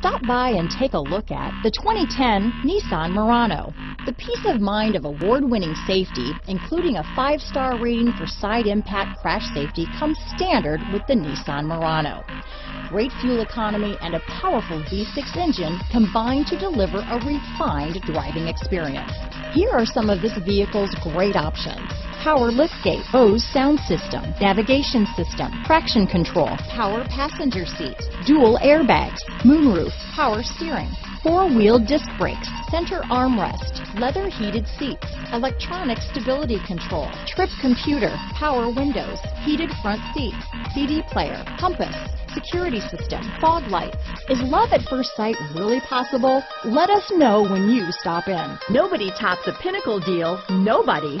Stop by and take a look at the 2010 Nissan Murano. The peace of mind of award-winning safety, including a 5-star rating for side impact crash safety, comes standard with the Nissan Murano. Great fuel economy and a powerful V6 engine combine to deliver a refined driving experience. Here are some of this vehicle's great options: power liftgate, Bose sound system, navigation system, traction control, power passenger seat, dual airbags, moonroof, power steering, four-wheel disc brakes, center armrest, leather heated seats, electronic stability control, trip computer, power windows, heated front seats, CD player, compass, security system, fog lights. Is love at first sight really possible? Let us know when you stop in. Nobody tops a Pinnacle deal. Nobody.